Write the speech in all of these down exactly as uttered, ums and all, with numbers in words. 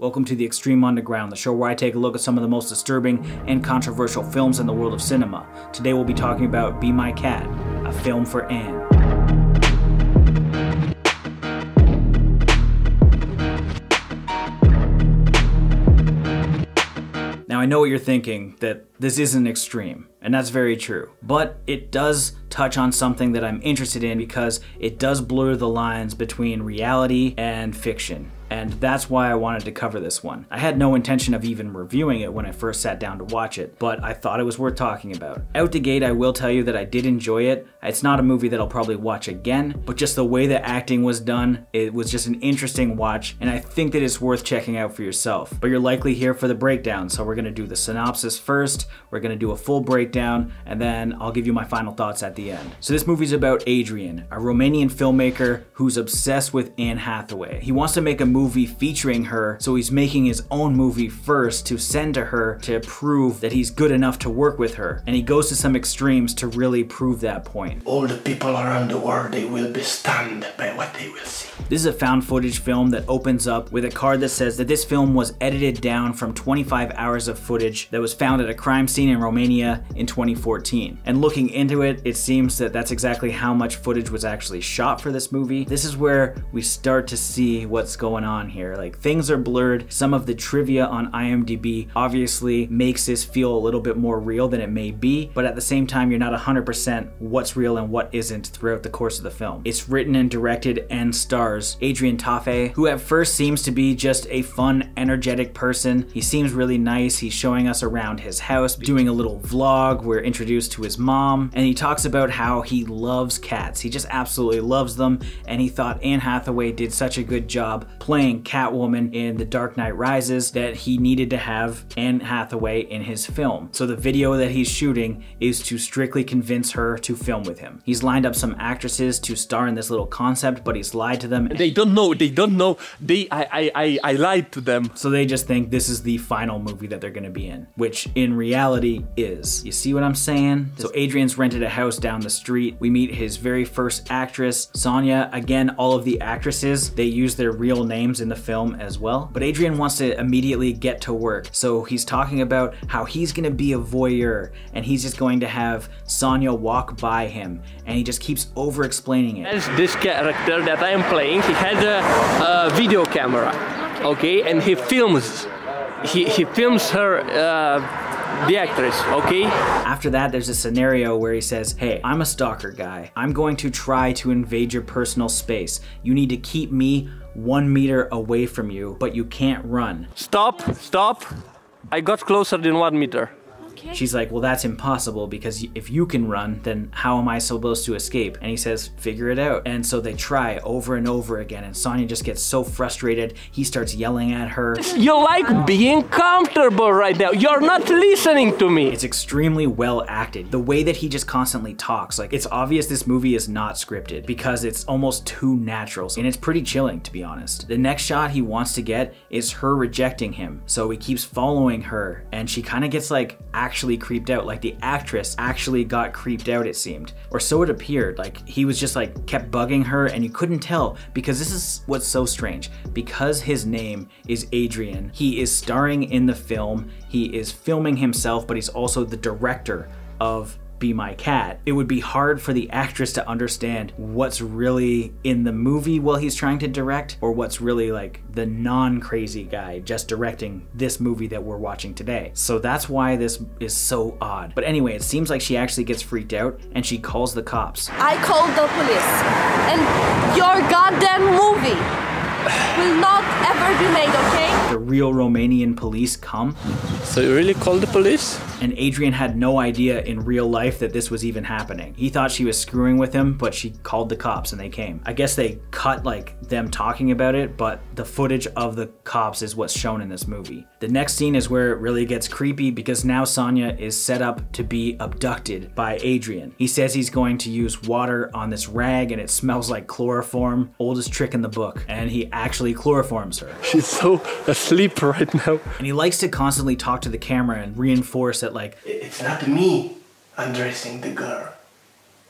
Welcome to the Extreme Underground, the show where I take a look at some of the most disturbing and controversial films in the world of cinema. Today we'll be talking about Be My Cat, a film for Anne. Now I know what you're thinking, that this isn't extreme, and that's very true, but it does touch on something that I'm interested in because it does blur the lines between reality and fiction. And that's why I wanted to cover this one. I had no intention of even reviewing it when I first sat down to watch it, but I thought it was worth talking about. Out the gate, I will tell you that I did enjoy it. It's not a movie that I'll probably watch again, but just the way the acting was done, it was just an interesting watch, and I think that it's worth checking out for yourself. But you're likely here for the breakdown, so we're gonna do the synopsis first, we're gonna do a full breakdown, and then I'll give you my final thoughts at the end. So this movie's about Adrian, a Romanian filmmaker who's obsessed with Anne Hathaway. He wants to make a movie movie featuring her, so he's making his own movie first to send to her to prove that he's good enough to work with her. And he goes to some extremes to really prove that point. All the people around the world, they will be stunned by what they will see. This is a found footage film that opens up with a card that says that this film was edited down from twenty-five hours of footage that was found at a crime scene in Romania in twenty fourteen. And looking into it, it seems that that's exactly how much footage was actually shot for this movie. This is where we start to see what's going on on here. Like, things are blurred. Some of the trivia on I M D B obviously makes this feel a little bit more real than it may be, but at the same time, you're not one hundred percent what's real and what isn't throughout the course of the film. It's written and directed and stars Adrian Taffe, who at first seems to be just a fun, energetic person. He seems really nice. He's showing us around his house, doing a little vlog. We're introduced to his mom, and he talks about how he loves cats. He just absolutely loves them, and he thought Anne Hathaway did such a good job playing playing Catwoman in The Dark Knight Rises that he needed to have Anne Hathaway in his film. So the video that he's shooting is to strictly convince her to film with him. He's lined up some actresses to star in this little concept, but he's lied to them. They don't know, they don't know, they, I, I, I lied to them. So they just think this is the final movie that they're gonna be in, which in reality is. You see what I'm saying? So Adrian's rented a house down the street. We meet his very first actress, Sonya. Again, all of the actresses, they use their real names in the film as well. But Adrian wants to immediately get to work. So he's talking about how he's gonna be a voyeur and he's just going to have Sonya walk by him. And he just keeps over explaining it. This character that I am playing, he has a, a video camera, okay? And he films, he, he films her, uh, the actress, okay? After that, there's a scenario where he says, hey, I'm a stalker guy. I'm going to try to invade your personal space. You need to keep me one meter away from you, but you can't run. Stop, stop. I got closer than one meter. Okay. She's like, well, that's impossible because if you can run, then how am I supposed to escape? And he says, figure it out. And so they try over and over again. And Sonya just gets so frustrated. He starts yelling at her. You're like being comfortable right now. You're not listening to me. It's extremely well acted. The way that he just constantly talks, like, it's obvious this movie is not scripted because it's almost too natural. And it's pretty chilling, to be honest. The next shot he wants to get is her rejecting him. So he keeps following her and she kind of gets like acting actually creeped out, like the actress actually got creeped out, it seemed, or so it appeared. Like, he was just like kept bugging her and you couldn't tell, because this is what's so strange, because his name is Adrian, he is starring in the film, he is filming himself, but he's also the director of Be My Cat. It would be hard for the actress to understand what's really in the movie while he's trying to direct, or what's really like the non-crazy guy just directing this movie that we're watching today. So that's why this is so odd. But anyway, it seems like she actually gets freaked out and she calls the cops. I called the police and your goddamn movie will not ever be made, okay? The real Romanian police come. So you really called the police? And Adrian had no idea in real life that this was even happening. He thought she was screwing with him, but she called the cops and they came. I guess they cut like them talking about it, but the footage of the cops is what's shown in this movie. The next scene is where it really gets creepy because now Sonya is set up to be abducted by Adrian. He says he's going to use water on this rag and it smells like chloroform, oldest trick in the book. And he actually chloroforms her. She's so asleep right now. And he likes to constantly talk to the camera and reinforce that like, it's not me undressing the girl,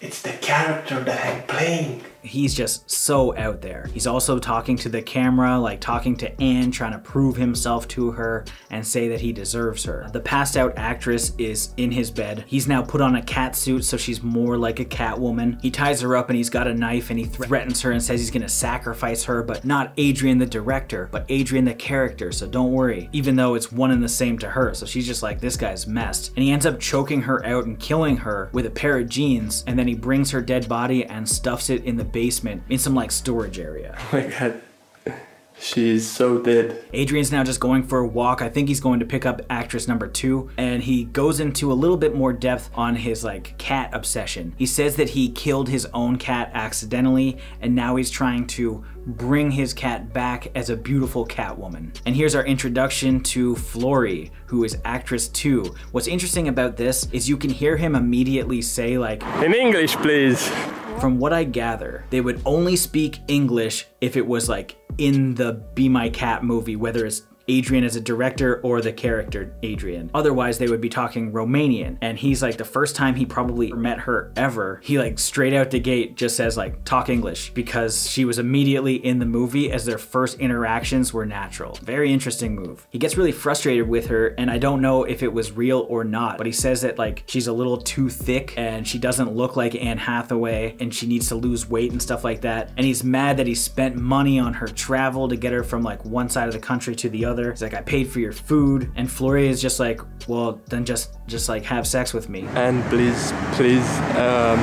it's the character that I'm playing. he's just so out there. He's also talking to the camera, like talking to Anne, trying to prove himself to her and say that he deserves her. The passed out actress is in his bed. He's now put on a cat suit, so she's more like a Catwoman. He ties her up and he's got a knife and he threatens her and says he's gonna sacrifice her, but not Adrian the director, but Adrian the character, so don't worry, even though it's one and the same to her. So she's just like, this guy's messed. And he ends up choking her out and killing her with a pair of jeans, and then he brings her dead body and stuffs it in the basement in some like storage area. Oh my god. She's so dead. Adrian's now just going for a walk. I think he's going to pick up actress number two, and he goes into a little bit more depth on his like cat obsession. He says that he killed his own cat accidentally, and now he's trying to bring his cat back as a beautiful Catwoman. And here's our introduction to Flory, who is actress two. What's interesting about this is you can hear him immediately say like, "In English, please." From what I gather, they would only speak English if it was like in the Be My Cat movie, whether it's Adrian as a director or the character Adrian. Otherwise, they would be talking Romanian. And he's like, the first time he probably met her ever, he like straight out the gate just says like, talk English, because she was immediately in the movie as their first interactions were natural. Very interesting move. He gets really frustrated with her, and I don't know if it was real or not, but he says that like, she's a little too thick and she doesn't look like Anne Hathaway and she needs to lose weight and stuff like that. And he's mad that he spent money on her travel to get her from like one side of the country to the other. He's like, I paid for your food. And Flory is just like, well, then just, just like have sex with me. And please, please, um,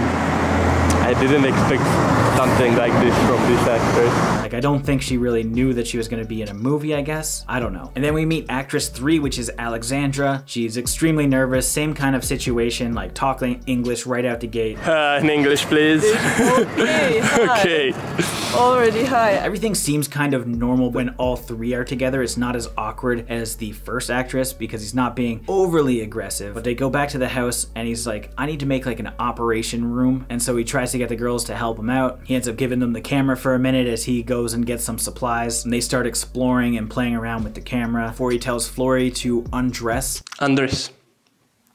I didn't expect something like this from this actress. Like, I don't think she really knew that she was gonna be in a movie, I guess. I don't know. And then we meet actress three, which is Alexandra. She's extremely nervous, same kind of situation, like talking English right out the gate. Uh, in English, please. Okay, hi. Okay. Already high. Everything seems kind of normal when all three are together. It's not as awkward as the first actress because he's not being overly aggressive. But they go back to the house and he's like, I need to make like an operation room. And so he tries to get the girls to help him out. He ends up giving them the camera for a minute as he goes and gets some supplies, and they start exploring and playing around with the camera before he tells Flory to undress. Undress.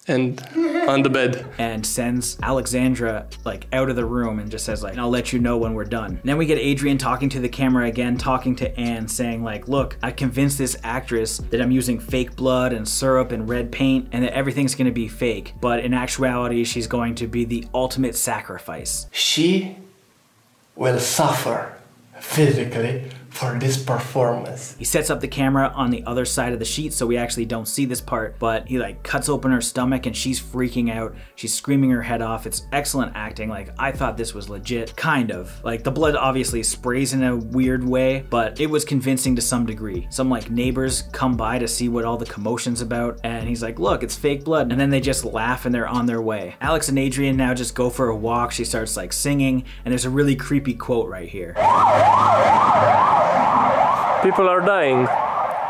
And on the bed. And sends Alexandra like out of the room and just says like, I'll let you know when we're done. And then we get Adrian talking to the camera again, talking to Anne, saying like, look, I convinced this actress that I'm using fake blood and syrup and red paint and that everything's gonna be fake. But in actuality, she's going to be the ultimate sacrifice. She will suffer physically for this performance. He sets up the camera on the other side of the sheet, so we actually don't see this part, but he like cuts open her stomach and she's freaking out. She's screaming her head off. It's excellent acting. Like, I thought this was legit, kind of. Like, the blood obviously sprays in a weird way, but it was convincing to some degree. Some like neighbors come by to see what all the commotion's about, and he's like, look, it's fake blood. And then they just laugh and they're on their way. Alex and Adrian now just go for a walk. She starts like singing, and there's a really creepy quote right here. People are dying.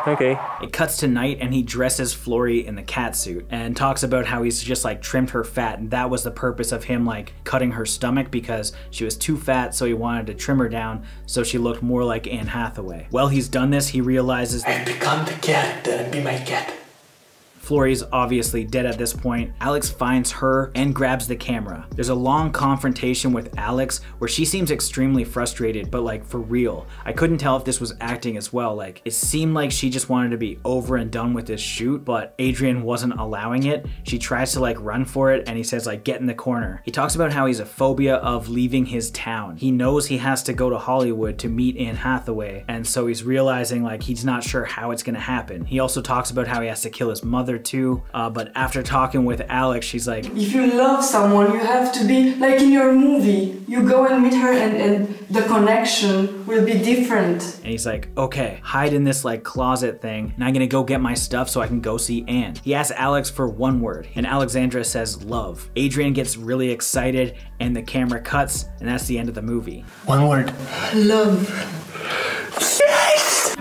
Okay. It cuts to night and he dresses Flory in the cat suit and talks about how he's just like trimmed her fat, and that was the purpose of him like cutting her stomach because she was too fat, so he wanted to trim her down so she looked more like Anne Hathaway. While he's done this, he realizes I've become the character and be my cat. Flory's obviously dead at this point. Alex finds her and grabs the camera. There's a long confrontation with Alex where she seems extremely frustrated, but like for real. I couldn't tell if this was acting as well. Like, it seemed like she just wanted to be over and done with this shoot, but Adrian wasn't allowing it. She tries to like run for it and he says like, get in the corner. He talks about how he's a phobia of leaving his town. He knows he has to go to Hollywood to meet Anne Hathaway, and so he's realizing like he's not sure how it's gonna happen. He also talks about how he has to kill his mother too, uh, but after talking with Alex, she's like, if you love someone, you have to be like in your movie. You go and meet her and, and the connection will be different. And he's like, okay, hide in this like closet thing, and I'm gonna go get my stuff so I can go see Anne. He asks Alex for one word, and Alexandra says love. Adrian gets really excited and the camera cuts, and that's the end of the movie. One word. Love. Yes!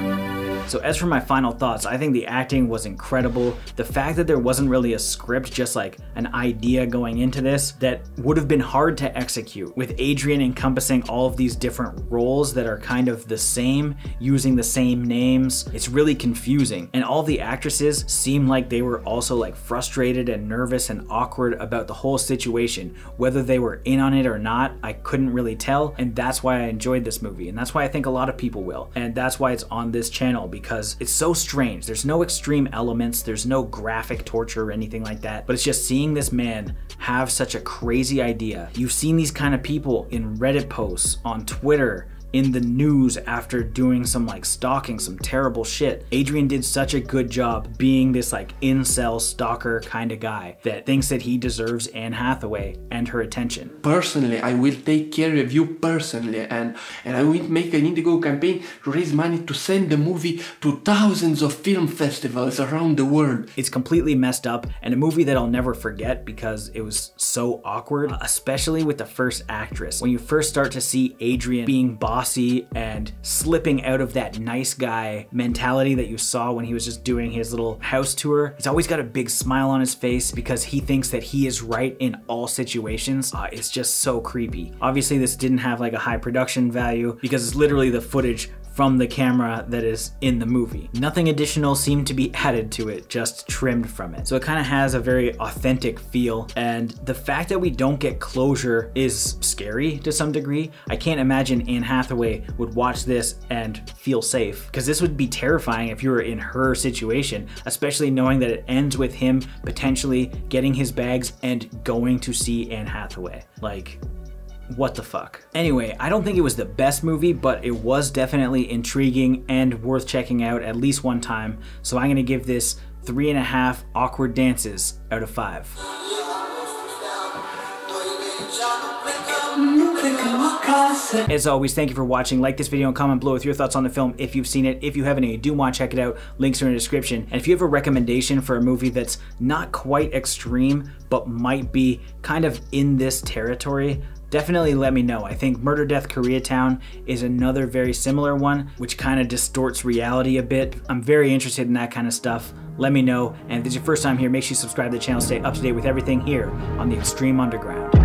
So as for my final thoughts, I think the acting was incredible. The fact that there wasn't really a script, just like an idea going into this, that would have been hard to execute, with Adrian encompassing all of these different roles that are kind of the same, using the same names, it's really confusing. And all the actresses seem like they were also like frustrated and nervous and awkward about the whole situation. Whether they were in on it or not, I couldn't really tell, and that's why I enjoyed this movie, and that's why I think a lot of people will, and that's why it's on this channel, because it's so strange. There's no extreme elements, there's no graphic torture or anything like that, but it's just seeing this man have such a crazy idea. You've seen these kind of people in Reddit posts, on Twitter, in the news after doing some like stalking, some terrible shit. Adrian did such a good job being this like incel stalker kind of guy that thinks that he deserves Anne Hathaway and her attention. Personally, I will take care of you personally, and, and I will make an Indiegogo campaign to raise money to send the movie to thousands of film festivals around the world. It's completely messed up, and a movie that I'll never forget because it was so awkward, especially with the first actress. When you first start to see Adrian being bothered and slipping out of that nice guy mentality that you saw when he was just doing his little house tour. He's always got a big smile on his face because he thinks that he is right in all situations. Uh, it's just so creepy. Obviously, this didn't have like a high production value because it's literally the footage from the camera that is in the movie. Nothing additional seemed to be added to it, just trimmed from it. So it kind of has a very authentic feel, and the fact that we don't get closure is scary to some degree. I can't imagine Anne Hathaway would watch this and feel safe, because this would be terrifying if you were in her situation, especially knowing that it ends with him potentially getting his bags and going to see Anne Hathaway. Like, what the fuck? Anyway, I don't think it was the best movie, but it was definitely intriguing and worth checking out at least one time. So I'm gonna give this three and a half awkward dances out of five. As always, thank you for watching. Like this video and comment below with your thoughts on the film if you've seen it. If you haven't and you do want to check it out, links are in the description. And if you have a recommendation for a movie that's not quite extreme, but might be kind of in this territory, definitely let me know. I think Murder, Death, Koreatown is another very similar one, which kind of distorts reality a bit. I'm very interested in that kind of stuff. Let me know. And if this is your first time here, make sure you subscribe to the channel, stay up to date with everything here on the Extreme Underground.